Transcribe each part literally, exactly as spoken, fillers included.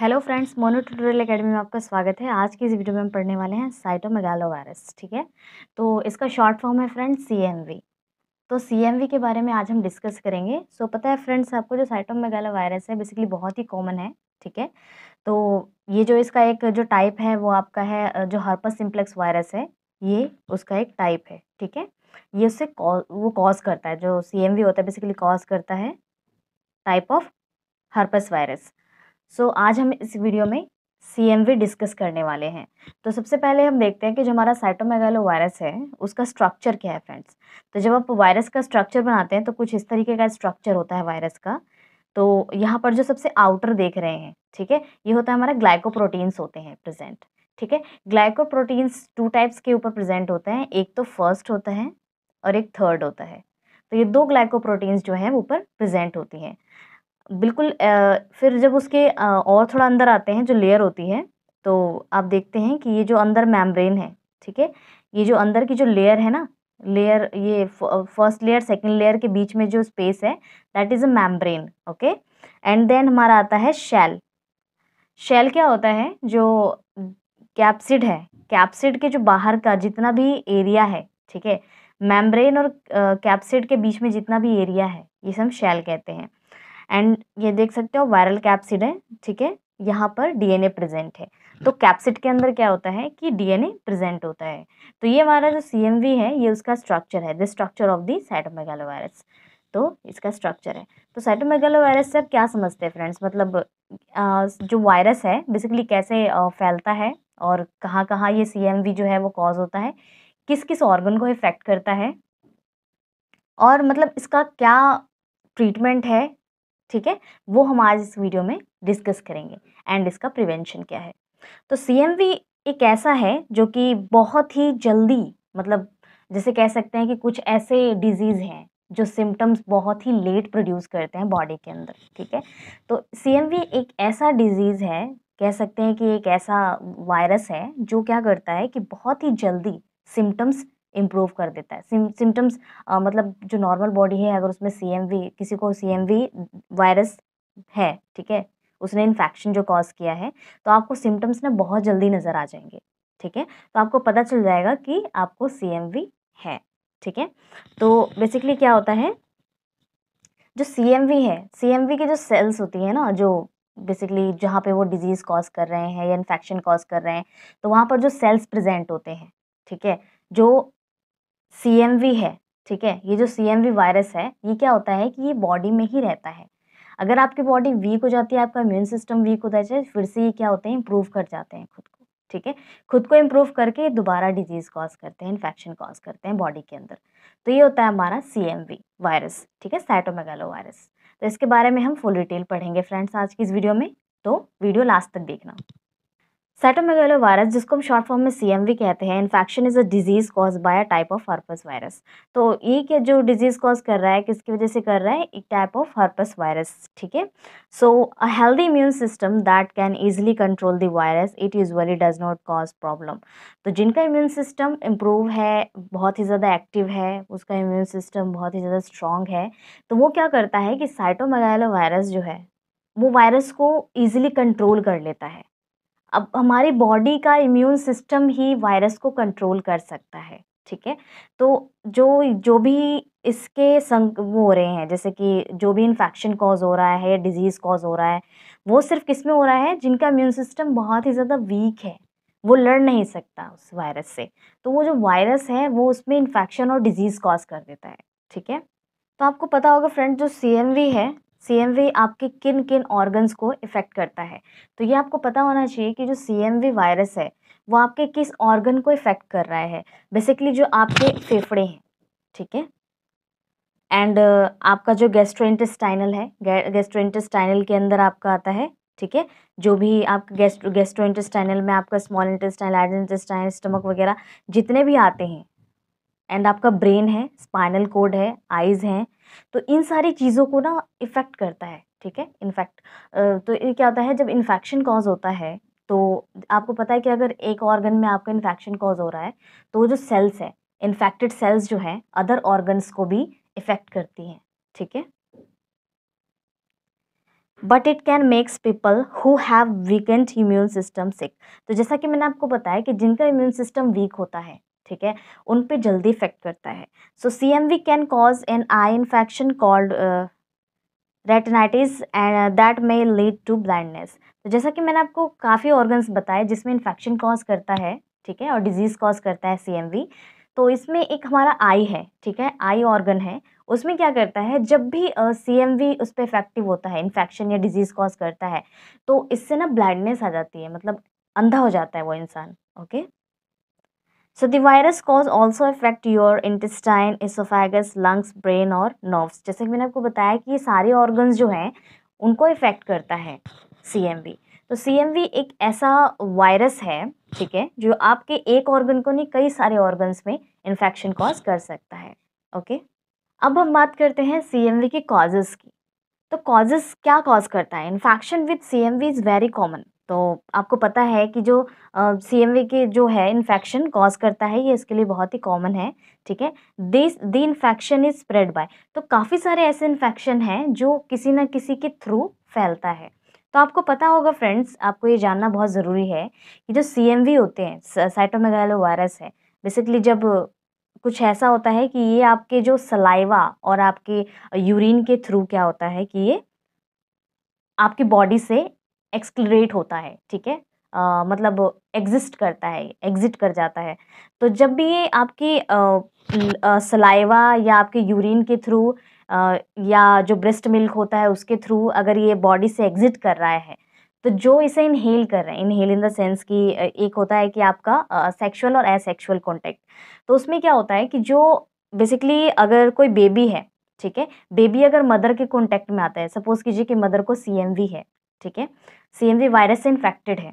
Hello friends, mono tutorial academy में आपका स्वागत है। आज की इस वीडियो में हम पढ़ने वाले हैं साइटोमेगालोवायरस। ठीक है, तो इसका शॉर्ट फॉर्म है फ्रेंड्स सीएमवी। तो सीएमवी के बारे में आज हम डिस्कस करेंगे। सो पता है फ्रेंड्स आपको, जो साइटोमेगालोवायरस है बेसिकली बहुत ही कॉमन है। ठीक है, तो ये जो इसका एक जो टाइप है वो आपका है जो हर्पस सिम्प्लेक्स वायरस है, ये उसका एक टाइप है। ठीक है, ये उससे कौ, वो कॉज करता है, जो सीएमवी होता है बेसिकली कॉज करता है type of herpes virus. So so, आज हम इस वीडियो में सीएमवी डिस्कस करने वाले हैं। तो सबसे पहले हम देखते हैं कि जो हमारा साइटोमेगालो वायरस है उसका स्ट्रक्चर क्या है फ्रेंड्स। तो जब आप वायरस का स्ट्रक्चर बनाते हैं तो कुछ इस तरीके का स्ट्रक्चर होता है वायरस का। तो यहाँ पर जो सबसे आउटर देख रहे हैं, ठीक है, ये होता है हमारा ग्लाइकोप्रोटीन्स होते हैं प्रेजेंट। ठीक है, ग्लाइकोप्रोटीन्स टू टाइप्स के ऊपर प्रेजेंट होते हैं, एक तो फर्स्ट होता है और एक थर्ड होता है। तो ये दो ग्लाइकोप्रोटीन्स जो है ऊपर प्रेजेंट होती हैं बिल्कुल। फिर जब उसके और थोड़ा अंदर आते हैं जो लेयर होती है, तो आप देखते हैं कि ये जो अंदर मेम्ब्रेन है, ठीक है, ये जो अंदर की जो लेयर है ना, लेयर, ये फर्स्ट लेयर सेकंड लेयर के बीच में जो स्पेस है that is a membrane. Okay, and then हमारा आता है शेल। शेल क्या होता है, जो कैप्सिड है, कैप्सिड के जो बाहर का जितना भी एरिया है, ठीक है, मेम्ब्रेन और कैप्सिड के बीच में जितना भी एरिया है ये हम शेल कहते हैं। एंड ये देख सकते हो वायरल कैप्सिड है। ठीक है, यहाँ पर डीएनए प्रेजेंट है। तो कैप्सिड के अंदर क्या होता है कि डीएनए प्रेजेंट होता है। तो ये हमारा जो सीएमवी है ये उसका स्ट्रक्चर है, the structure of the cytomegalovirus. तो इसका स्ट्रक्चर है। तो साइटोमेगालोवायरस से आप क्या समझते हैं फ्रेंड्स, मतलब आ, जो वायरस है बेसिकली कैसे आ, फैलता है और कहाँ कहाँ ये सीएमवी जो है वो कॉज होता है, किस किस ऑर्गन को इफेक्ट करता है, और मतलब इसका क्या ट्रीटमेंट है, ठीक है, वो हम आज इस वीडियो में डिस्कस करेंगे। एंड इसका प्रिवेंशन क्या है। तो सीएमवी एक ऐसा है जो कि बहुत ही जल्दी, मतलब जैसे कह सकते हैं कि कुछ ऐसे डिजीज़ हैं जो सिम्टम्स बहुत ही लेट प्रोड्यूस करते हैं बॉडी के अंदर। ठीक है, तो सीएमवी एक ऐसा डिजीज़ है, कह सकते हैं कि एक ऐसा वायरस है जो क्या करता है कि बहुत ही जल्दी सिम्टम्स इम्प्रूव कर देता है। सिम्टम्स uh, मतलब जो नॉर्मल बॉडी है, अगर उसमें सीएमवी, किसी को सीएमवी वायरस है, ठीक है, उसने इन्फेक्शन जो कॉज किया है, तो आपको सिम्टम्स ना बहुत जल्दी नज़र आ जाएंगे। ठीक है, तो आपको पता चल जाएगा कि आपको सीएमवी है। ठीक है, तो बेसिकली क्या होता है, जो सीएमवी है, सीएमवी के जो सेल्स होती है ना, जो बेसिकली जहाँ पे वो डिजीज़ कॉज कर रहे हैं या इन्फेक्शन कॉज कर रहे हैं, तो वहाँ पर जो सेल्स प्रेजेंट होते हैं, ठीक है, जो सीएमवी है, ठीक है, ये जो सीएमवी वायरस है ये क्या होता है कि ये बॉडी में ही रहता है। अगर आपकी बॉडी वीक हो जाती है, आपका इम्यून सिस्टम वीक होता है, फिर से ये क्या होते हैं, इम्प्रूव कर जाते हैं खुद को। ठीक है, खुद को इम्प्रूव करके दोबारा डिजीज़ कॉज करते हैं, इन्फेक्शन कॉज करते हैं बॉडी के अंदर। तो ये होता है हमारा सीएमवी वायरस, ठीक है, साइटोमेगालोवायरस। तो इसके बारे में हम फुल डिटेल पढ़ेंगे फ्रेंड्स आज की इस वीडियो में, तो वीडियो लास्ट तक देखना। साइटोमेगालो वायरस, जिसको हम शॉर्ट फॉर्म में सीएमवी कहते हैं, infection is a disease cause by a type of herpes virus. तो ये क्या जो डिजीज़ कॉज कर रहा है, किसकी वजह से कर रहा है, एक टाइप ऑफ हर्पस वायरस। ठीक है, so a healthy immune system that can easily control the virus it usually does not cause problem. तो जिनका इम्यून सिस्टम इम्प्रूव है, बहुत ही ज़्यादा एक्टिव है, उसका इम्यून सिस्टम बहुत ही ज़्यादा स्ट्रॉन्ग है, तो वो क्या करता है कि साइटोमेगालो वायरस जो है वो वायरस को ईजिली कंट्रोल कर लेता है। अब हमारी बॉडी का इम्यून सिस्टम ही वायरस को कंट्रोल कर सकता है। ठीक है, तो जो जो भी इसके संग वो हो रहे हैं, जैसे कि जो भी इन्फेक्शन कॉज हो रहा है या डिजीज़ कॉज हो रहा है, वो सिर्फ किस में हो रहा है, जिनका इम्यून सिस्टम बहुत ही ज़्यादा वीक है, वो लड़ नहीं सकता उस वायरस से, तो वो जो वायरस है वो उसमें इन्फेक्शन और डिजीज़ कॉज कर देता है। ठीक है, तो आपको पता होगा फ्रेंड जो सीएमवी है, सीएमवी आपके किन किन ऑर्गन्स को इफ़ेक्ट करता है। तो ये आपको पता होना चाहिए कि जो सीएमवी वायरस है वो आपके किस ऑर्गन को इफ़ेक्ट कर रहा है। बेसिकली जो आपके फेफड़े हैं, ठीक है, एंड uh, आपका जो गैस्ट्रोइंटेस्टाइनल है, गे, गैस्ट्रोइंटेस्टाइनल के अंदर आपका आता है, ठीक है, जो भी आप गैस्ट्रो गैस्ट्रोइंटेस्टाइनल में आपका small intestinal, large intestinal, stomach वगैरह जितने भी आते हैं, एंड आपका ब्रेन है, स्पाइनल कोड है, आइज़ हैं, तो इन सारी चीज़ों को ना इफ़ेक्ट करता है। ठीक है, इनफैक्ट तो ये क्या होता है, जब इन्फेक्शन कॉज होता है तो आपको पता है कि अगर एक ऑर्गन में आपका इन्फेक्शन कॉज हो रहा है तो जो सेल्स है, इन्फेक्टेड सेल्स जो है अदर ऑर्गन्स को भी इफ़ेक्ट करती हैं। ठीक है, but it can makes people who have weakened immune system sick. तो जैसा कि मैंने आपको बताया कि जिनका इम्यून सिस्टम वीक होता है, ठीक है, उन पे जल्दी इफेक्ट करता है। So C M V can cause an eye infection called retinitis and that may lead to blindness. तो जैसा कि मैंने आपको काफ़ी ऑर्गन्स बताए जिसमें इन्फेक्शन कॉज करता है, ठीक है, और डिजीज़ कॉज करता है सी एम वी। तो इसमें एक हमारा आई है, ठीक है, आई ऑर्गन है, उसमें क्या करता है जब भी सी एम वी उस पर इफेक्टिव होता है, इन्फेक्शन या डिजीज़ कॉज करता है, तो इससे ना ब्लाइंडनेस आ जाती है, मतलब अंधा हो जाता है वो इंसान। Okay, so the virus cause also affect your intestine, oesophagus, lungs, brain और नर्व्स। जैसे कि मैंने आपको बताया कि ये सारे ऑर्गन्स जो हैं उनको इफेक्ट करता है सी एम वी। तो सी एम वी एक ऐसा वायरस है, ठीक है, जो आपके एक ऑर्गन को नहीं कई सारे ऑर्गन्स में इन्फेक्शन कॉज कर सकता है। ओके, अब हम बात करते हैं सी एम वी के कॉजेज़ की। तो कॉजेज़ क्या कॉज करता है? Infection with C M V is very common. तो आपको पता है कि जो सी एम वी के जो है इन्फेक्शन कॉज करता है, ये इसके लिए बहुत ही कॉमन है, ठीक है। This the infection is spread by, तो काफ़ी सारे ऐसे इन्फेक्शन हैं जो किसी ना किसी के थ्रू फैलता है। तो आपको पता होगा फ्रेंड्स, आपको ये जानना बहुत ज़रूरी है कि जो सी एम वी होते हैं, साइटोमेगालो वायरस है, बेसिकली जब कुछ ऐसा होता है कि ये आपके जो सलाइवा और आपके यूरिन के थ्रू क्या होता है कि ये आपकी बॉडी से एक्सक्लेट होता है, ठीक है, मतलब एग्जिस्ट करता है, एग्जिट कर जाता है। तो जब भी ये आपकी सलाइवा या आपके यूरिन के थ्रू या जो ब्रेस्ट मिल्क होता है उसके थ्रू अगर ये बॉडी से एग्जिट कर रहा है, तो जो इसे इनहेल कर रहे हैं, इनहेल इन द सेंस कि एक होता है कि आपका सेक्सुअल और एसेक्सुअल कॉन्टैक्ट, तो उसमें क्या होता है कि जो बेसिकली अगर कोई बेबी है, ठीक है, बेबी अगर मदर के कॉन्टैक्ट में आता है, सपोज़ कीजिए कि मदर को सी एम वी है, ठीक है, सी एम वी वायरस से इन्फेक्टेड है,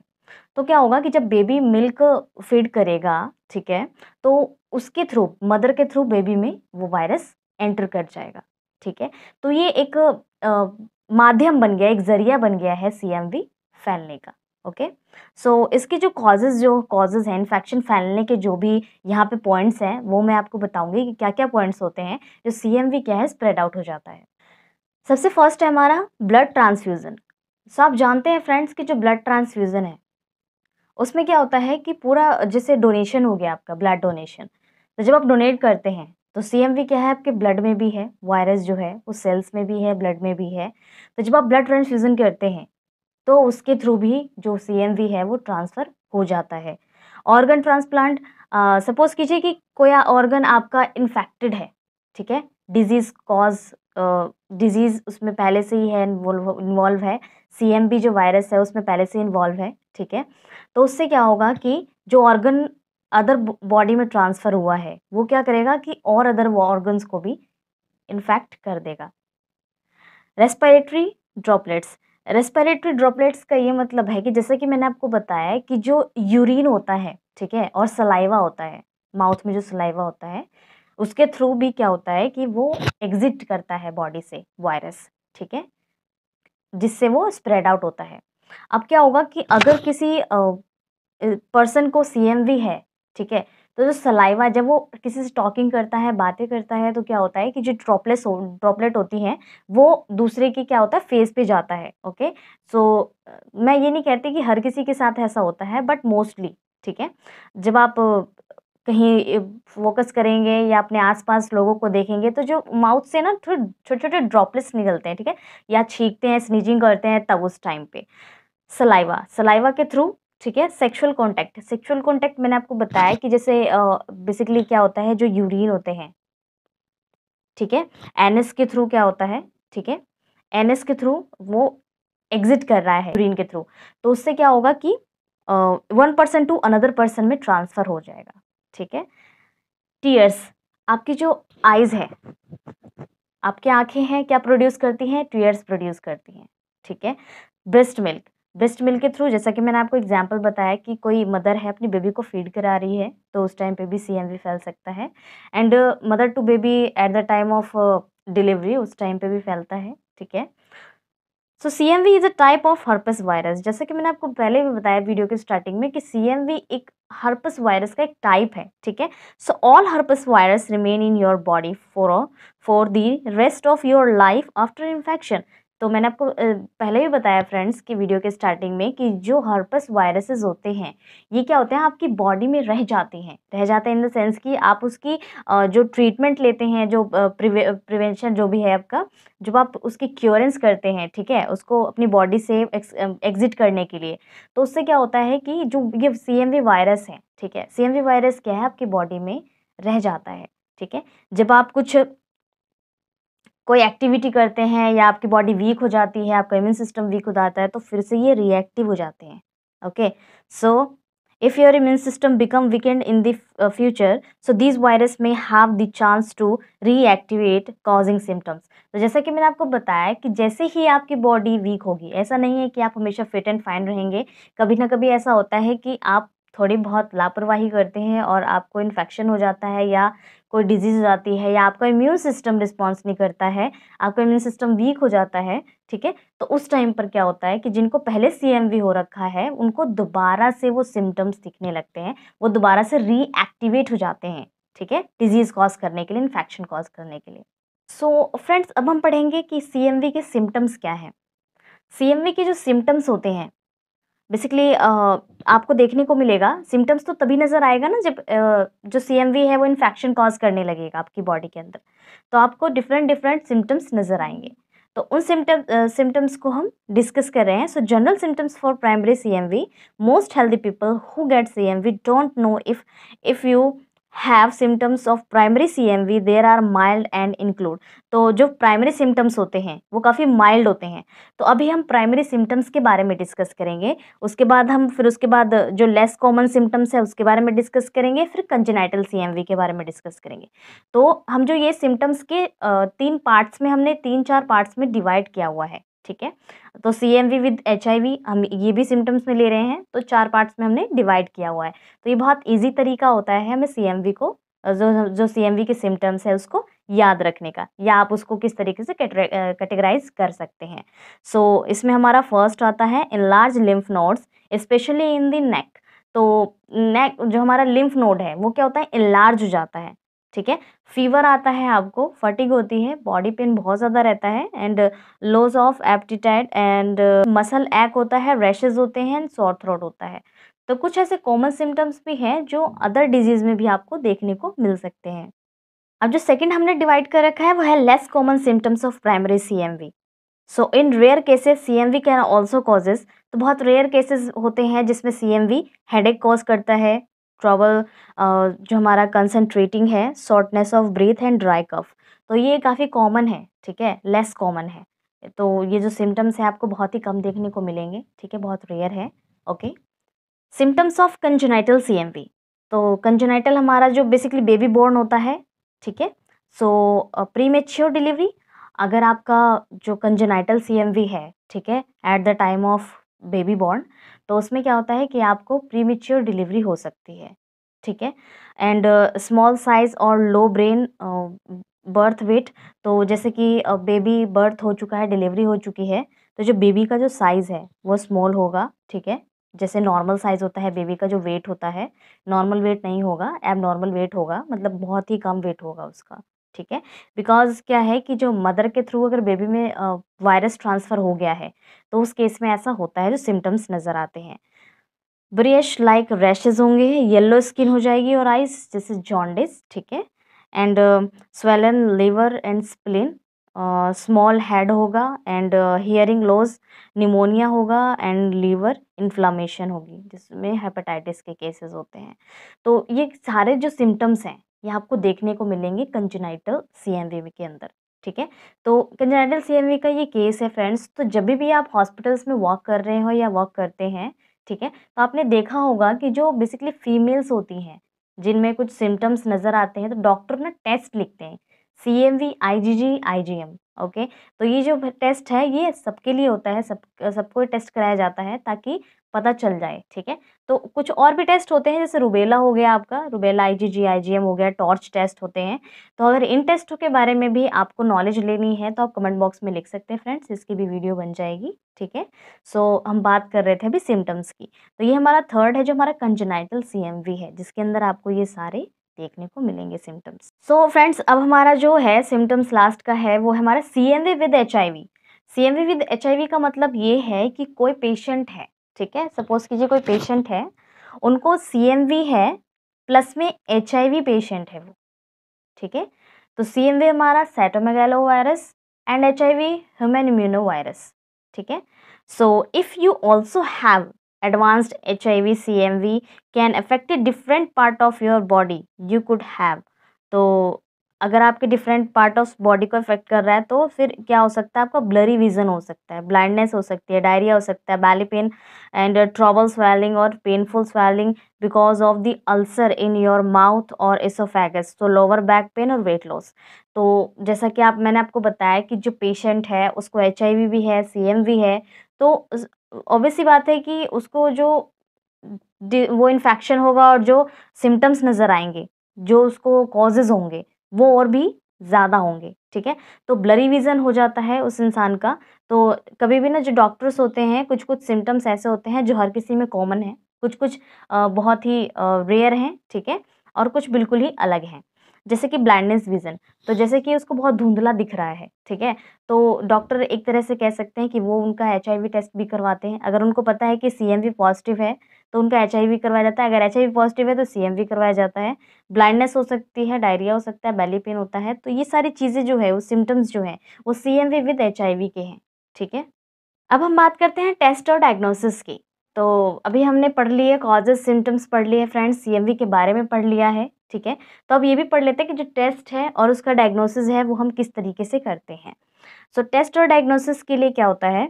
तो क्या होगा कि जब बेबी मिल्क फीड करेगा, ठीक है, तो उसके थ्रू, मदर के थ्रू बेबी में वो वायरस एंटर कर जाएगा, ठीक है। तो ये एक आ, माध्यम बन गया, एक जरिया बन गया है सी एम वी फैलने का। ओके, सो so, इसके जो कॉजेज़ जो कॉजेज़ हैं इन्फेक्शन फैलने के, जो भी यहाँ पे पॉइंट्स हैं वो मैं आपको बताऊंगी कि क्या क्या पॉइंट्स होते हैं जो सी एम वी क्या है स्प्रेड आउट हो जाता है। सबसे फर्स्ट है हमारा ब्लड ट्रांसफ्यूज़न। सो so, आप जानते हैं फ्रेंड्स कि जो ब्लड ट्रांसफ्यूज़न है उसमें क्या होता है कि पूरा जैसे डोनेशन हो गया आपका, ब्लड डोनेशन, तो जब आप डोनेट करते हैं तो सी एम वी क्या है आपके ब्लड में भी है, वायरस जो है वो सेल्स में भी है, ब्लड में भी है। तो जब आप ब्लड ट्रांसफ्यूज़न करते हैं तो उसके थ्रू भी जो सी एम वी है वो ट्रांसफ़र हो जाता है। ऑर्गन ट्रांसप्लांट, सपोज़ कीजिए कि कोई ऑर्गन आपका इन्फेक्टेड है, ठीक है, डिजीज़ कॉज डिजीज़ उसमें पहले से ही है, इन्वॉल्व है, सी एम वी जो वायरस है उसमें पहले से इन्वॉल्व है, ठीक है। तो उससे क्या होगा कि जो ऑर्गन अदर बॉडी में ट्रांसफ़र हुआ है वो क्या करेगा कि और अदर ऑर्गन्स को भी इन्फेक्ट कर देगा। रेस्पिरेटरी ड्रॉपलेट्स, रेस्पिरेटरी ड्रॉपलेट्स का ये मतलब है कि जैसे कि मैंने आपको बताया कि जो यूरिन होता है, ठीक है, और सलाइवा होता है, माउथ में जो सलाइवा होता है उसके थ्रू भी क्या होता है कि वो एग्जिट करता है बॉडी से वायरस, ठीक है, जिससे वो स्प्रेड आउट होता है। अब क्या होगा कि अगर किसी पर्सन को सी एम वी है, ठीक है, तो जो सलाइवा, जब वो किसी से टॉकिंग करता है, बातें करता है, तो क्या होता है कि जो ड्रॉपलेट्स ड्रॉपलेट होती हैं वो दूसरे की क्या होता है फेस पे जाता है। ओके, सो so, मैं ये नहीं कहती कि हर किसी के साथ ऐसा होता है, बट मोस्टली, ठीक है, जब आप कहीं फोकस करेंगे या अपने आसपास लोगों को देखेंगे तो जो माउथ से ना छोटे छोटे ड्रॉपलेट्स निकलते हैं, ठीक है, या छींकते हैं, स्नीजिंग करते हैं, तब उस टाइम पे सलाइवा सलाइवा के थ्रू, ठीक है। सेक्सुअल कांटेक्ट सेक्सुअल कांटेक्ट मैंने आपको बताया कि जैसे बेसिकली uh, क्या होता है जो यूरिन होते हैं, ठीक है, एनएस के थ्रू क्या होता है, ठीक है, एनएस के थ्रू वो एग्जिट कर रहा है यूरिन के थ्रू, तो उससे क्या होगा कि one person to another person में ट्रांसफ़र हो जाएगा, ठीक है। टीयर्स, आपकी जो आइज़ है, आपकी आँखें हैं, क्या प्रोड्यूस करती हैं? टीयर्स प्रोड्यूस करती हैं, ठीक है। ब्रेस्ट मिल्क ब्रेस्ट मिल्क के थ्रू, जैसा कि मैंने आपको एग्जांपल बताया कि कोई मदर है अपनी बेबी को फीड करा रही है, तो उस टाइम पे भी सीएमवी फैल सकता है। And mother to baby at the time of delivery, उस टाइम पे भी फैलता है, ठीक है। So CMV is a type of herpes virus. जैसा कि मैंने आपको पहले भी बताया वीडियो के स्टार्टिंग में कि सीएमवी एक हर्पस वायरस का एक टाइप है, ठीक है। So all herpes virus remain in your body for for the rest of your life after infection. तो मैंने आपको पहले भी बताया फ्रेंड्स कि वीडियो के स्टार्टिंग में कि जो हर्पस वायरसेस होते हैं ये क्या होते हैं, आपकी बॉडी में रह जाते हैं रह जाते हैं इन द सेंस कि आप उसकी जो ट्रीटमेंट लेते हैं, जो प्रिवे प्रिवेंशन जो भी है आपका, जब आप उसकी क्योरेंस करते हैं, ठीक है, उसको अपनी बॉडी से एग्जिट करने के लिए, तो उससे क्या होता है कि जो ये सी एम वी वायरस है, ठीक है, सी एम वी वायरस क्या है, आपकी बॉडी में रह जाता है, ठीक है। जब आप कुछ कोई एक्टिविटी करते हैं या आपकी बॉडी वीक हो जाती है, आपका इम्यून सिस्टम वीक हो जाता है, तो फिर से ये रिएक्टिव हो जाते हैं। Okay, so if your immune system become weakened in the future, so this virus may have the chance to reactivate causing symptoms. तो जैसा कि मैंने आपको बताया कि जैसे ही आपकी बॉडी वीक होगी, ऐसा नहीं है कि आप हमेशा फिट एंड फाइन रहेंगे, कभी ना कभी ऐसा होता है कि आप थोड़ी बहुत लापरवाही करते हैं और आपको इन्फेक्शन हो जाता है या कोई डिजीज़ हो जाती है या आपका इम्यून सिस्टम रिस्पॉन्स नहीं करता है, आपका इम्यून सिस्टम वीक हो जाता है, ठीक है। तो उस टाइम पर क्या होता है कि जिनको पहले सीएमवी हो रखा है उनको दोबारा से वो सिम्टम्स दिखने लगते हैं, वो दोबारा से रीएक्टिवेट हो जाते हैं, ठीक है, डिजीज़ कॉज करने के लिए, इन्फेक्शन कॉज करने के लिए। सो फ्रेंड्स, अब हम पढ़ेंगे कि सीएमवी के सिम्टम्स क्या हैं। सीएमवी के जो सिम्टम्स होते हैं बेसिकली uh, आपको देखने को मिलेगा, सिम्टम्स तो तभी नज़र आएगा ना जब uh, जो सीएमवी है वो इन्फेक्शन कॉज करने लगेगा आपकी बॉडी के अंदर, तो आपको डिफरेंट डिफरेंट सिम्टम्स नज़र आएंगे। तो उन सिम्टम सिम्टम्स को हम डिस्कस कर रहे हैं। So general symptoms for primary CMV, most healthy people who get CMV don't know if if you have symptoms of primary CMV, there are mild and include. तो जो प्राइमरी सिम्टम्स होते हैं वो काफ़ी माइल्ड होते हैं, तो अभी हम प्राइमरी सिम्टम्स के बारे में डिस्कस करेंगे। उसके बाद हम फिर उसके बाद जो लेस कॉमन सिम्टम्स है उसके बारे में डिस्कस करेंगे, फिर कंजेनाइटल सीएमवी के बारे में डिस्कस करेंगे। तो हम जो ये सिम्टम्स के तीन पार्ट्स में, हमने तीन चार पार्ट्स में डिवाइड किया हुआ है, ठीक है। तो सीएमवी विद एचआईवी हम ये भी सिम्टम्स में ले रहे हैं, तो चार पार्ट्स में हमने डिवाइड किया हुआ है। तो ये बहुत इजी तरीका होता है हमें सीएमवी को, जो जो सीएमवी के सिम्टम्स है उसको याद रखने का, या आप उसको किस तरीके से कैटेगराइज कर सकते हैं। सो so, इसमें हमारा फर्स्ट आता है enlarge lymph nodes, specially in the neck. तो नेक जो हमारा लिम्फ नोड है वो क्या होता है, एनलार्ज हो जाता है, ठीक है। फीवर आता है आपको, फटिग होती है, बॉडी पेन बहुत ज़्यादा रहता है, and loss of appetite and muscle ache होता है, रैशेज होते हैं एंड सॉर थ्रोट होता है। तो कुछ ऐसे कॉमन सिम्टम्स भी हैं जो अदर डिजीज़ में भी आपको देखने को मिल सकते हैं। अब जो सेकंड हमने डिवाइड कर रखा है वो है less common symptoms of primary CMV. So in rare cases CMV can also causes, तो बहुत रेयर केसेस होते हैं जिसमें सीएमवी हेडेक कॉज करता है, ट्रबल जो हमारा कंसंट्रेटिंग है, shortness of breath and dry cough. तो ये काफ़ी कॉमन है, ठीक है, लेस कॉमन है। तो ये जो सिम्टम्स है आपको बहुत ही कम देखने को मिलेंगे, ठीक है, बहुत रेयर है। Okay, symptoms of congenital CMV. तो कंजेनाइटल हमारा जो बेसिकली बेबी बोर्न होता है, ठीक है। सो प्रीमेच्योर डिलीवरी, अगर आपका जो कंजेनाइटल सीएमवी है, ठीक है, at the time of baby born, तो उसमें क्या होता है कि आपको प्रीमेच्योर डिलीवरी हो सकती है, ठीक है। एंड स्मॉल साइज और लो ब्रेन बर्थ वेट, तो जैसे कि बेबी बर्थ हो चुका है, डिलीवरी हो चुकी है, तो जो बेबी का जो साइज़ है वो स्मॉल होगा, ठीक है। जैसे नॉर्मल साइज़ होता है बेबी का, जो वेट होता है नॉर्मल वेट नहीं होगा, एबनॉर्मल वेट होगा, मतलब बहुत ही कम वेट होगा उसका, ठीक है। बिकॉज क्या है कि जो मदर के थ्रू अगर बेबी में वायरस ट्रांसफ़र हो गया है तो उस केस में ऐसा होता है, जो सिम्टम्स नज़र आते हैं। ब्रेश लाइक रैशेज होंगे, येलो स्किन हो जाएगी और आइज, जैसे जॉन्डिस, ठीक है। And swollen liver and spleen, small head होगा, एंड हियरिंग लॉस, निमोनिया होगा, एंड लीवर इन्फ्लामेशन होगी, जिसमें हेपेटाइटिस के केसेस होते हैं। तो ये सारे जो सिम्टम्स हैं ये आपको देखने को मिलेंगे कंजेनाइटल सीएमवी के अंदर, ठीक है। तो कंजेनाइटल सीएमवी का ये केस है फ्रेंड्स। तो जब भी आप हॉस्पिटल्स में वॉक कर रहे हो या वॉक करते हैं, ठीक है, तो आपने देखा होगा कि जो बेसिकली फीमेल्स होती हैं जिनमें कुछ सिम्टम्स नज़र आते हैं, तो डॉक्टर ना टेस्ट लिखते हैं, सीएमवी, आईजीजी, आईजीएम, ओके। तो ये जो टेस्ट है ये सबके लिए होता है, सब सबको टेस्ट कराया जाता है ताकि पता चल जाए, ठीक है। तो कुछ और भी टेस्ट होते हैं, जैसे रुबेला हो गया आपका, रुबेला आईजीजी, आईजीएम हो गया, टॉर्च टेस्ट होते हैं। तो अगर इन टेस्टों के बारे में भी आपको नॉलेज लेनी है तो आप कमेंट बॉक्स में लिख सकते हैं फ्रेंड्स, इसकी भी वीडियो बन जाएगी, ठीक है। सो हम बात कर रहे थे अभी सिम्टम्स की। तो ये हमारा थर्ड है जो हमारा कंजेनाइटल सीएमवी है, जिसके अंदर आपको ये सारे देखने को मिलेंगे सिम्टम्स। सो फ्रेंड्स, अब हमारा जो है सिम्टम्स लास्ट का है वो हमारा CMV with HIV. CMV with HIV का मतलब ये है कि कोई पेशेंट है, ठीक है, सपोज कीजिए कोई पेशेंट है, उनको सीएमवी है प्लस में एचआईवी पेशेंट है वो, ठीक है। तो सीएमवी हमारा cytomegalovirus and HIV human immunovirus, ठीक है। So if you also have advanced H I V C M V can affect a different part of your body you could have, तो अगर आपके different part of body को affect कर रहा है तो फिर क्या हो सकता है, आपका blurry vision हो सकता है, blindness हो सकती है, डायरिया हो सकता है, belly pain and trouble swelling और painful swelling because of the ulcer in your mouth और esophagus, तो lower back pain और weight loss। तो जैसा कि आप मैंने आपको बताया कि जो patient है उसको H I V भी है, C M V है, तो ऑब्वियस सी बात है कि उसको जो वो इन्फेक्शन होगा और जो सिम्टम्स नज़र आएंगे, जो उसको कॉजेज़ होंगे वो और भी ज़्यादा होंगे, ठीक है। तो ब्लरी विज़न हो जाता है उस इंसान का। तो कभी भी ना जो डॉक्टर्स होते हैं, कुछ कुछ सिम्टम्स ऐसे होते हैं जो हर किसी में कॉमन है, कुछ कुछ बहुत ही रेयर हैं, ठीक है, और कुछ बिल्कुल ही अलग हैं। जैसे कि ब्लाइंडनेस विज़न, तो जैसे कि उसको बहुत धुंधला दिख रहा है, ठीक है, तो डॉक्टर एक तरह से कह सकते हैं कि वो उनका एचआईवी टेस्ट भी करवाते हैं। अगर उनको पता है कि सीएमवी पॉजिटिव है तो उनका एचआईवी करवाया जाता है, अगर एचआईवी पॉजिटिव है तो सीएमवी करवाया जाता है। ब्लाइंडनेस हो सकती है, डायरिया हो सकता है, बेली पेन होता है, तो ये सारी चीज़ें जो है, वो सिम्टम्स जो हैं वो सीएमवी विद एचआईवी के हैं, ठीक है। अब हम बात करते हैं टेस्ट और डायग्नोसिस की। तो अभी हमने पढ़ लिए कॉजेज, सिम्टम्स पढ़ लिए फ्रेंड्स, सीएमवी के बारे में पढ़ लिया है, ठीक है। तो अब ये भी पढ़ लेते हैं कि जो टेस्ट है और उसका डायग्नोसिस है वो हम किस तरीके से करते हैं। सो टेस्ट और डायग्नोसिस के लिए क्या होता है,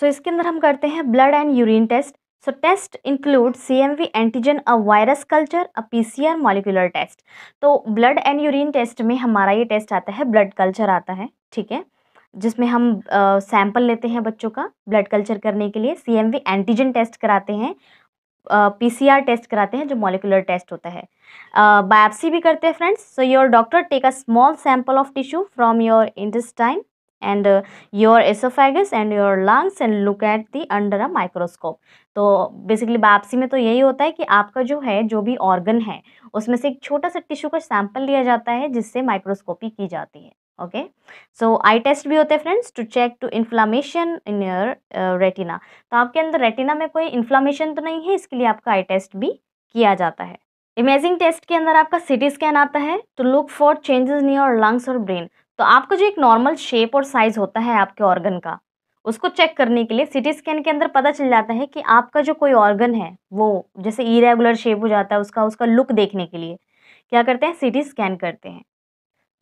सो इसके अंदर हम करते हैं blood and urine test. So test include CMV antigen, a virus culture, a PCR molecular test. तो ब्लड एंड यूरिन टेस्ट में हमारा ये टेस्ट आता है, ब्लड कल्चर आता है, ठीक है, जिसमें हम सैंपल uh, लेते हैं बच्चों का ब्लड कल्चर करने के लिए। सीएमवी एंटीजन टेस्ट कराते हैं, पीसीआर uh, टेस्ट कराते हैं जो मॉलिक्यूलर टेस्ट होता है, बायोप्सी uh, भी करते हैं friends. So your doctor take a small sample of tissue from your intestine and your oesophagus and your lungs and look at the under a microscope. तो basically biopsy में तो यही होता है कि आपका जो है, जो भी ऑर्गन है उसमें से एक छोटा सा टिश्यू का सैंपल लिया जाता है जिससे माइक्रोस्कोपी की जाती है, ओके। सो आई टेस्ट भी होते हैं friends, to check to inflammation in your retina. तो आपके अंदर रेटिना में कोई इन्फ्लामेशन तो नहीं है, इसके लिए आपका आई टेस्ट भी किया जाता है। इमेजिंग टेस्ट के अंदर आपका सीटी स्कैन आता है, to look for changes in your lungs और ब्रेन। तो आपका जो एक नॉर्मल शेप और साइज होता है आपके ऑर्गन का, उसको चेक करने के लिए सीटी स्कैन के अंदर पता चल जाता है कि आपका जो कोई ऑर्गन है वो जैसे इरेगुलर शेप हो जाता है, उसका उसका लुक देखने के लिए क्या करते हैं, सीटी स्कैन करते हैं।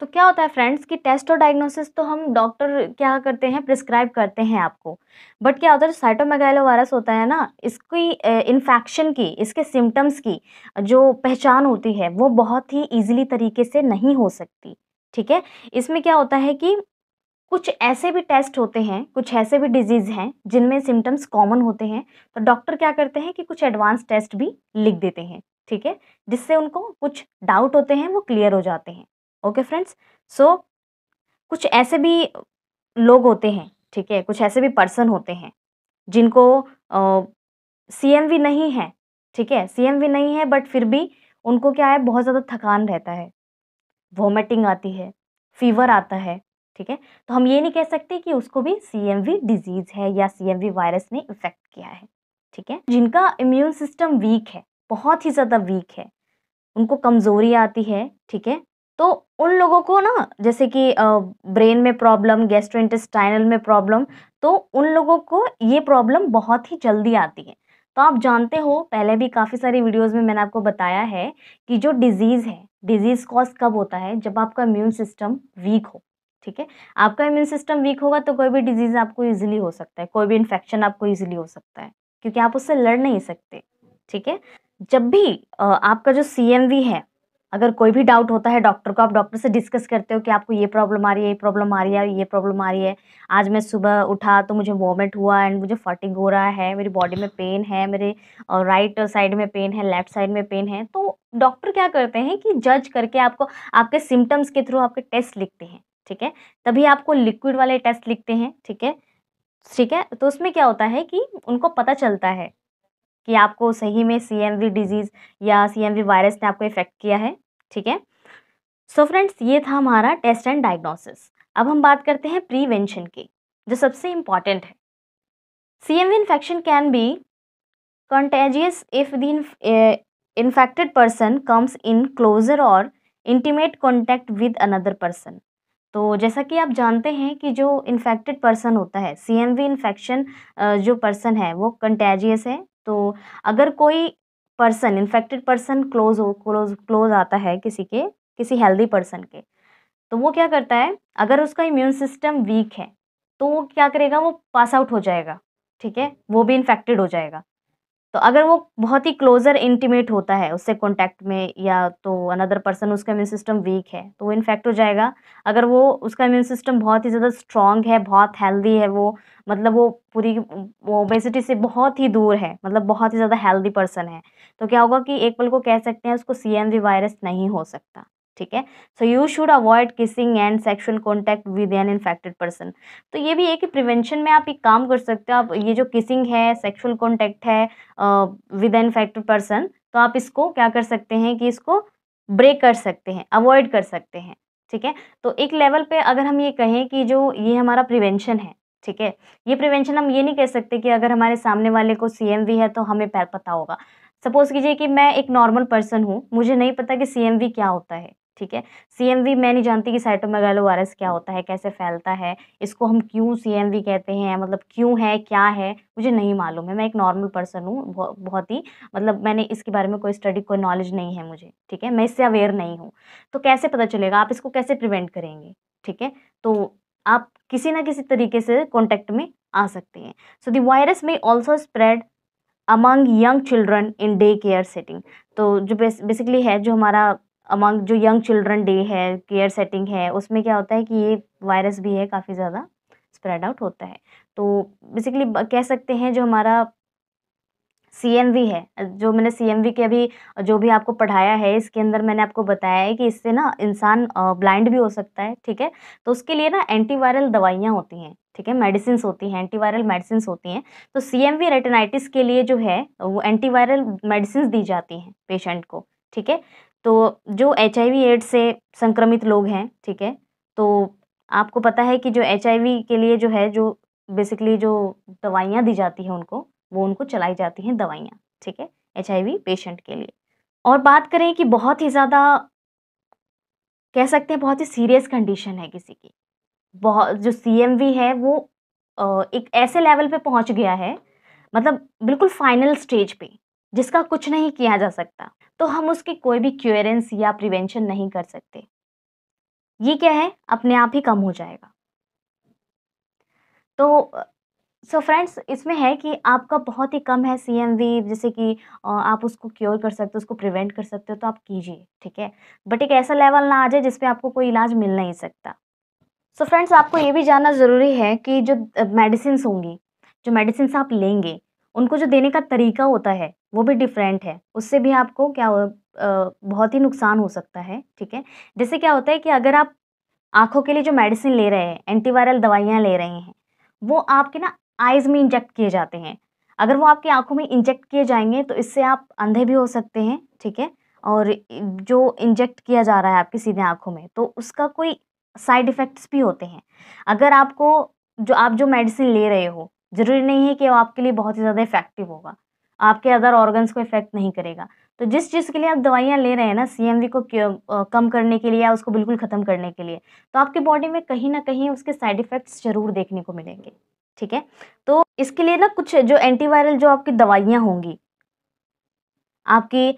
तो क्या होता है फ्रेंड्स कि टेस्ट और डायग्नोसिस तो हम डॉक्टर क्या करते हैं, प्रिस्क्राइब करते हैं आपको, बट क्या होता है जो साइटोमेगेलोवायरस होता है ना, इसकी इन्फेक्शन की, इसके सिम्टम्स की जो पहचान होती है वो बहुत ही ईजिली तरीके से नहीं हो सकती, ठीक है। इसमें क्या होता है कि कुछ ऐसे भी टेस्ट होते हैं, कुछ ऐसे भी डिजीज़ हैं जिनमें सिम्टम्स कॉमन होते हैं, तो डॉक्टर क्या करते हैं कि कुछ एडवांस टेस्ट भी लिख देते हैं, ठीक है, जिससे उनको कुछ डाउट होते हैं वो क्लियर हो जाते हैं, ओके फ्रेंड्स। सो कुछ ऐसे भी लोग होते हैं, ठीक है, कुछ ऐसे भी पर्सन होते हैं जिनको सीएमवी नहीं है, ठीक है, सीएमवी नहीं है बट फिर भी उनको क्या है, बहुत ज़्यादा थकान रहता है, वॉमिटिंग आती है, फीवर आता है, ठीक है। तो हम ये नहीं कह सकते कि उसको भी सीएमवी डिजीज़ है या सीएमवी वायरस ने इफेक्ट किया है, ठीक है। जिनका इम्यून सिस्टम वीक है, बहुत ही ज़्यादा वीक है, उनको कमज़ोरी आती है, ठीक है, तो उन लोगों को ना जैसे कि ब्रेन में प्रॉब्लम, गैस्ट्रोइंटेस्टाइनल में प्रॉब्लम, तो उन लोगों को ये प्रॉब्लम बहुत ही जल्दी आती है। तो आप जानते हो पहले भी काफ़ी सारी वीडियोस में मैंने आपको बताया है कि जो डिजीज़ है, डिजीज़ कॉज कब होता है, जब आपका इम्यून सिस्टम वीक हो, ठीक है। आपका इम्यून सिस्टम वीक होगा तो कोई भी डिजीज़ आपको ईजिली हो सकता है, कोई भी इन्फेक्शन आपको ईजिली हो सकता है, क्योंकि आप उससे लड़ नहीं सकते, ठीक है। जब भी आपका जो सीएमवी है, अगर कोई भी डाउट होता है डॉक्टर को, आप डॉक्टर से डिस्कस करते हो कि आपको ये प्रॉब्लम आ रही है, ये प्रॉब्लम आ रही है, ये प्रॉब्लम आ रही है, आज मैं सुबह उठा तो मुझे वॉमिट हुआ एंड मुझे फटिग हो रहा है, मेरी बॉडी में पेन है, मेरे राइट साइड में पेन है, लेफ़्ट साइड में पेन है, तो डॉक्टर क्या करते हैं कि जज करके आपको आपके सिम्टम्स के थ्रू आपके टेस्ट लिखते हैं, ठीक है। तभी आपको लिक्विड वाले टेस्ट लिखते हैं, ठीक है, ठीक है। तो उसमें क्या होता है कि उनको पता चलता है कि आपको सही में सीएमवी डिजीज़ या सीएमवी वायरस ने आपको इफेक्ट किया है, ठीक है। सो फ्रेंड्स ये था हमारा टेस्ट एंड डायग्नोसिस। अब हम बात करते हैं प्रीवेंशन की। जो सबसे इम्पॉर्टेंट है। C M V infection can be contagious if the infected person comes in closer or intimate contact with another person। तो जैसा कि आप जानते हैं कि जो इन्फेक्टेड पर्सन होता है, C M V इन्फेक्शन जो पर्सन है वो कंटेजियस है। तो अगर कोई पर्सन इन्फेक्टेड पर्सन क्लोज हो क्लोज क्लोज आता है किसी के किसी हेल्दी पर्सन के, तो वो क्या करता है, अगर उसका इम्यून सिस्टम वीक है तो वो क्या करेगा, वो पास आउट हो जाएगा, ठीक है, वो भी इन्फेक्टेड हो जाएगा। तो अगर वो बहुत ही क्लोजर इंटीमेट होता है उससे कॉन्टैक्ट में, या तो अनदर पर्सन उसका इम्यून सिस्टम वीक है तो वो इन्फेक्ट हो जाएगा। अगर वो उसका इम्यून सिस्टम बहुत ही ज़्यादा स्ट्रांग है, बहुत हेल्दी है, वो मतलब वो पूरी ओबेसिटी से बहुत ही दूर है, मतलब बहुत ही ज़्यादा हेल्दी पर्सन है, तो क्या होगा कि एक पल को कह सकते हैं उसको सी एम वी वायरस नहीं हो सकता, ठीक है। So you should avoid kissing and sexual contact with an infected person. तो ये भी एक प्रिवेंशन में आप एक काम कर सकते हो, आप ये जो किसिंग है, सेक्सुअल कॉन्टैक्ट है विद एन इन्फेक्टेड पर्सन, तो आप इसको क्या कर सकते हैं कि इसको ब्रेक कर सकते हैं, अवॉइड कर सकते हैं, ठीक है। तो एक लेवल पे अगर हम ये कहें कि जो ये हमारा प्रिवेंशन है, ठीक है, ये प्रिवेंशन हम ये नहीं कह सकते कि अगर हमारे सामने वाले को सी एम वी है तो हमें पता होगा। सपोज कीजिए कि मैं एक नॉर्मल पर्सन हूँ, मुझे नहीं पता कि सी एम वी क्या होता है, ठीक है, C M V मैं नहीं जानती कि साइटोमेगालोवायरस क्या होता है, कैसे फैलता है, इसको हम क्यों C M V कहते हैं, मतलब क्यों है, क्या है, मुझे नहीं मालूम है। मैं एक नॉर्मल पर्सन हूँ, बहुत ही मतलब मैंने इसके बारे में कोई स्टडी, कोई नॉलेज नहीं है मुझे, ठीक है, मैं इससे अवेयर नहीं हूँ, तो कैसे पता चलेगा, आप इसको कैसे प्रिवेंट करेंगे, ठीक है। तो आप किसी ना किसी तरीके से कॉन्टैक्ट में आ सकते हैं। So the virus may also spread among young children in day care setting. तो जो बेसिकली है जो हमारा अमंग जो यंग चिल्ड्रन डे है, केयर सेटिंग है, उसमें क्या होता है कि ये वायरस भी है काफ़ी ज़्यादा स्प्रेड आउट होता है। तो बेसिकली कह सकते हैं जो हमारा सी एम वी है, जो मैंने सी एम वी के अभी जो भी आपको पढ़ाया है इसके अंदर मैंने आपको बताया है कि इससे ना इंसान ब्लाइंड भी हो सकता है, ठीक है। तो उसके लिए ना एंटीवायरल दवाइयाँ होती हैं, ठीक है, मेडिसिन होती हैं, एंटीवायरल मेडिसिन होती हैं। तो सी एम वी रेटिनाइटिस के लिए जो है वो एंटीवायरल मेडिसिन दी जाती हैं पेशेंट को, ठीक है। तो जो एच आई वी एड्स से संक्रमित लोग हैं, ठीक है, तो आपको पता है कि जो एच आई वी के लिए जो है जो बेसिकली जो दवाइयाँ दी जाती हैं उनको, वो उनको चलाई जाती हैं दवाइयाँ, ठीक है, एच आई वी पेशेंट के लिए। और बात करें कि बहुत ही ज़्यादा कह सकते हैं बहुत ही सीरियस कंडीशन है किसी की, बहुत जो सी एम वी है वो एक ऐसे लेवल पे पहुँच गया है, मतलब बिल्कुल फाइनल स्टेज पे, जिसका कुछ नहीं किया जा सकता, तो हम उसकी कोई भी क्योरेंस या प्रिवेंशन नहीं कर सकते। ये क्या है, अपने आप ही कम हो जाएगा। तो सो फ्रेंड्स, इसमें है कि आपका बहुत ही कम है सीएमवी, जैसे कि आप उसको क्योर कर सकते हो, उसको प्रिवेंट कर सकते हो, तो आप कीजिए, ठीक है, बट एक ऐसा लेवल ना आ जाए जिसपे आपको कोई इलाज मिल नहीं सकता। सो फ्रेंड्स, आपको ये भी जानना ज़रूरी है कि जो मेडिसिन होंगी, जो मेडिसिन आप लेंगे, उनको जो देने का तरीका होता है वो भी डिफरेंट है, उससे भी आपको क्या हो आ, बहुत ही नुकसान हो सकता है, ठीक है। जैसे क्या होता है कि अगर आप आँखों के लिए जो मेडिसिन ले रहे हैं, एंटीवायरल दवाइयाँ ले रहे हैं, वो आपके ना आइज़ में इंजेक्ट किए जाते हैं। अगर वो आपकी आँखों में इंजेक्ट किए जाएंगे तो इससे आप अंधे भी हो सकते हैं, ठीक है, और जो इंजेक्ट किया जा रहा है आपकी सीधे आँखों में, तो उसका कोई साइड इफ़ेक्ट्स भी होते हैं। अगर आपको जो आप जो मेडिसिन ले रहे हो, ज़रूरी नहीं है कि वो आपके लिए बहुत ही ज़्यादा इफेक्टिव होगा, आपके अदर ऑर्गन्स को इफेक्ट नहीं करेगा। तो जिस चीज़ के लिए आप दवाइयाँ ले रहे हैं ना, सीएमवी को कम करने के लिए या उसको बिल्कुल ख़त्म करने के लिए, तो आपकी बॉडी में कहीं ना कहीं उसके साइड इफ़ेक्ट्स ज़रूर देखने को मिलेंगे, ठीक है। तो इसके लिए ना कुछ जो एंटीवायरल जो आपकी दवाइयाँ होंगी, आपकी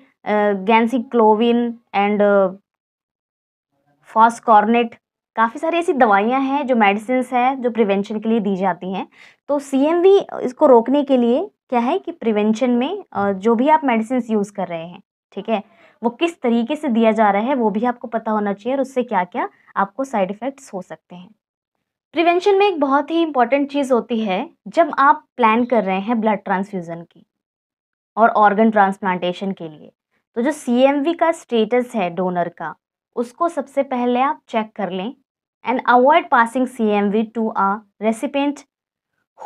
गैंसिक्लोविन एंड फॉस्कॉर्नेट, काफ़ी सारी ऐसी दवाइयाँ हैं जो मेडिसिन हैं जो प्रिवेंशन के लिए दी जाती हैं। तो सीएमवी इसको रोकने के लिए क्या है कि प्रिवेंशन में जो भी आप मेडिसिन यूज़ कर रहे हैं, ठीक है, वो किस तरीके से दिया जा रहा है वो भी आपको पता होना चाहिए, और उससे क्या क्या आपको साइड इफ़ेक्ट्स हो सकते हैं। प्रिवेंशन में एक बहुत ही इंपॉर्टेंट चीज़ होती है जब आप प्लान कर रहे हैं ब्लड ट्रांसफ्यूज़न की और ऑर्गन ट्रांसप्लांटेशन के लिए, तो जो सीएमवी का स्टेटस है डोनर का, उसको सबसे पहले आप चेक कर लें and avoid passing C M V to a recipient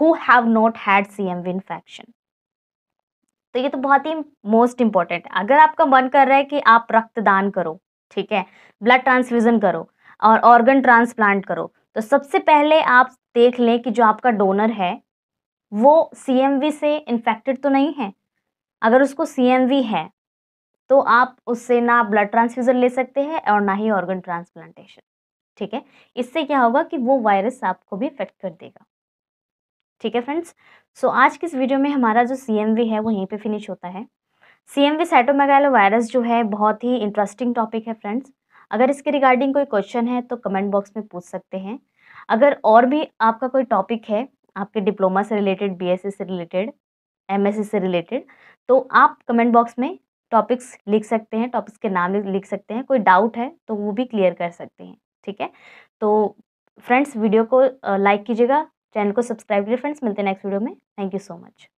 who have not had C M V infection। तो ये तो बहुत ही मोस्ट इम्पॉर्टेंट है। अगर आपका मन कर रहा है कि आप रक्तदान करो, ठीक है, ब्लड ट्रांसफ्यूज़न करो और ऑर्गन ट्रांसप्लांट करो, तो सबसे पहले आप देख लें कि जो आपका डोनर है वो सीएमवी से इन्फेक्टेड तो नहीं है। अगर उसको सीएमवी है तो आप उससे ना ब्लड ट्रांसफ्यूज़न ले सकते हैं और ना ही ऑर्गन ट्रांसप्लांटेशन, ठीक है। इससे क्या होगा कि वो वायरस आपको भी इफेक्ट कर देगा, ठीक है फ्रेंड्स। सो आज की इस वीडियो में हमारा जो सीएमवी है वो यहीं पे फिनिश होता है। सीएमवी साइटोमेगालोवायरस जो है बहुत ही इंटरेस्टिंग टॉपिक है फ्रेंड्स। अगर इसके रिगार्डिंग कोई क्वेश्चन है तो कमेंट बॉक्स में पूछ सकते हैं। अगर और भी आपका कोई टॉपिक है, आपके डिप्लोमा से रिलेटेड, बीएससी से रिलेटेड, एमएससी से रिलेटेड, तो आप कमेंट बॉक्स में टॉपिक्स लिख सकते हैं, टॉपिक्स के नाम लिख सकते हैं। कोई डाउट है तो वो भी क्लियर कर सकते हैं, ठीक है। तो फ्रेंड्स वीडियो को लाइक कीजिएगा, चैनल को सब्सक्राइब कीजिए फ्रेंड्स। मिलते हैं नेक्स्ट वीडियो में। Thank you so much.